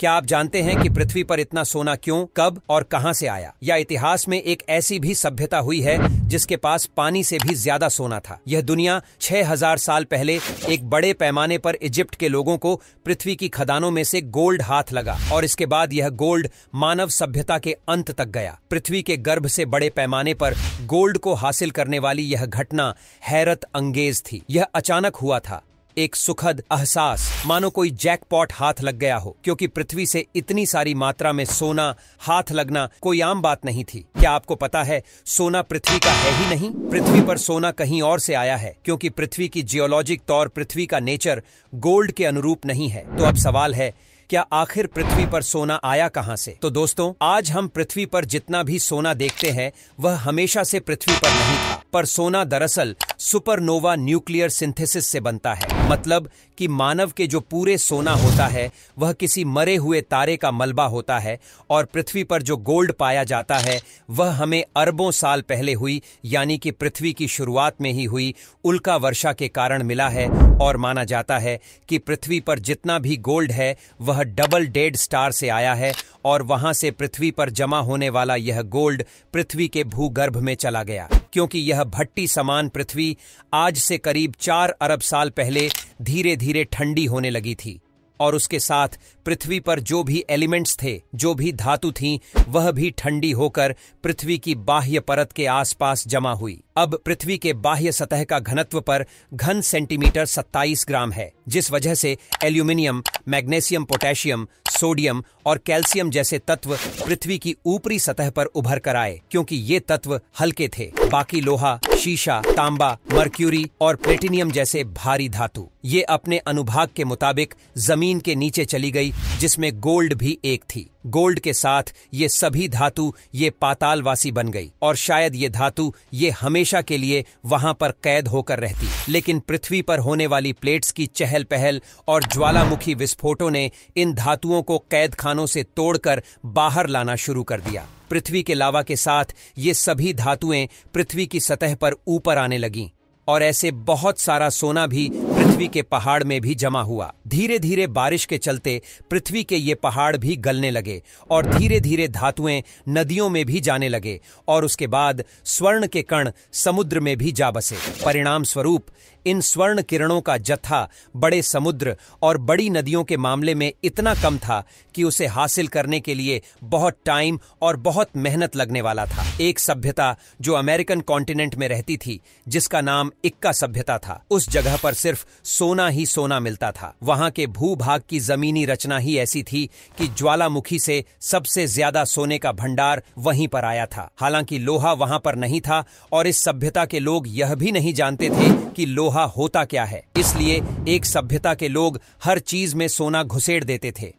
क्या आप जानते हैं कि पृथ्वी पर इतना सोना क्यों, कब और कहां से आया? या इतिहास में एक ऐसी भी सभ्यता हुई है जिसके पास पानी से भी ज्यादा सोना था? यह दुनिया 6000 साल पहले एक बड़े पैमाने पर इजिप्ट के लोगों को पृथ्वी की खदानों में से गोल्ड हाथ लगा और इसके बाद यह गोल्ड मानव सभ्यता के अंत तक गया। पृथ्वी के गर्भ से बड़े पैमाने पर गोल्ड को हासिल करने वाली यह घटना हैरत अंगेज थी। यह अचानक हुआ था, एक सुखद अहसास, मानो कोई जैकपॉट हाथ लग गया हो, क्योंकि पृथ्वी से इतनी सारी मात्रा में सोना हाथ लगना कोई आम बात नहीं थी। क्या आपको पता है सोना पृथ्वी का है ही नहीं? पृथ्वी पर सोना कहीं और से आया है, क्योंकि पृथ्वी की जियोलॉजिक तौर पृथ्वी का नेचर गोल्ड के अनुरूप नहीं है। तो अब सवाल है, क्या आखिर पृथ्वी पर सोना आया कहां से? तो दोस्तों, आज हम पृथ्वी पर जितना भी सोना देखते हैं वह हमेशा से पृथ्वी पर नहीं था, पर सोना दरअसल सुपरनोवा न्यूक्लियर सिंथेसिस से बनता है। मतलब कि मानव के जो पूरे सोना होता है वह किसी मरे हुए तारे का मलबा होता है, और पृथ्वी पर जो गोल्ड पाया जाता है वह हमें अरबों साल पहले हुई, यानी कि पृथ्वी की शुरुआत में ही हुई उल्का वर्षा के कारण मिला है। और माना जाता है कि पृथ्वी पर जितना भी गोल्ड है वह डबल डेड स्टार से आया है, और वहां से पृथ्वी पर जमा होने वाला यह गोल्ड पृथ्वी के भूगर्भ में चला गया, क्योंकि यह भट्टी समान पृथ्वी आज से करीब 4 अरब साल पहले धीरे धीरे ठंडी होने लगी थी, और उसके साथ पृथ्वी पर जो भी एलिमेंट्स थे, जो भी धातु थीं, वह भी ठंडी होकर पृथ्वी की बाह्य परत के आसपास जमा हुई। अब पृथ्वी के बाह्य सतह का घनत्व पर घन सेंटीमीटर 27 ग्राम है, जिस वजह से एल्यूमिनियम, मैग्नीशियम, पोटेशियम, सोडियम और कैल्शियम जैसे तत्व पृथ्वी की ऊपरी सतह पर उभर कर आए, क्योंकि ये तत्व हल्के थे। बाकी लोहा, शीशा, तांबा, मर्क्यूरी और प्लेटिनियम जैसे भारी धातु ये अपने अनुभाग के मुताबिक जमीन के नीचे चली गई, जिसमें गोल्ड भी एक थी। गोल्ड के साथ ये सभी धातु ये पातालवासी बन गई, और शायद ये धातु ये हमेशा के लिए वहां पर कैद होकर रहती। लेकिन पृथ्वी पर होने वाली प्लेट्स की चहल पहल और ज्वालामुखी विस्फोटों ने इन धातुओं को कैद खानों से तोड़कर बाहर लाना शुरू कर दिया। पृथ्वी के लावा के साथ ये सभी धातुएं पृथ्वी की सतह पर ऊपर आने लगीं, और ऐसे बहुत सारा सोना भी पृथ्वी के पहाड़ में भी जमा हुआ। धीरे धीरे बारिश के चलते पृथ्वी के ये पहाड़ भी गलने लगे, और धीरे धीरे धातुएं नदियों में भी जाने लगे, और उसके बाद स्वर्ण के कण समुद्र में भी जा बसे। परिणाम स्वरूप इन स्वर्ण किरणों का जत्था बड़े समुद्र और बड़ी नदियों के मामले में इतना कम था कि उसे हासिल करने के लिए बहुत टाइम और बहुत मेहनत लगने वाला था। एक सभ्यता जो अमेरिकन कॉन्टिनेंट में रहती थी, जिसका नाम इक्का सभ्यता था, उस जगह पर सिर्फ सोना ही सोना मिलता था। वहां के भूभाग की जमीनी रचना ही ऐसी थी कि ज्वालामुखी से सबसे ज्यादा सोने का भंडार वहीं पर आया था। हालांकि लोहा वहां पर नहीं था, और इस सभ्यता के लोग यह भी नहीं जानते थे कि लोहा होता क्या है, इसलिए एक सभ्यता के लोग हर चीज में सोना घुसेड़ देते थे।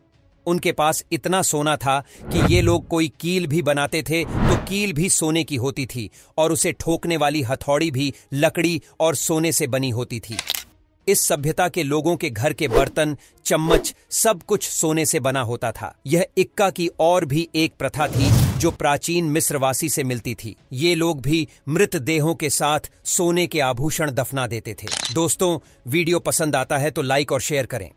उनके पास इतना सोना था कि ये लोग कोई कील भी बनाते थे तो कील भी सोने की होती थी, और उसे ठोकने वाली हथौड़ी भी लकड़ी और सोने से बनी होती थी। इस सभ्यता के लोगों के घर के बर्तन, चम्मच, सब कुछ सोने से बना होता था। यह इक्का की और भी एक प्रथा थी जो प्राचीन मिस्रवासी से मिलती थी। ये लोग भी मृत देहों के साथ सोने के आभूषण दफना देते थे। दोस्तों, वीडियो पसंद आता है तो लाइक और शेयर करें।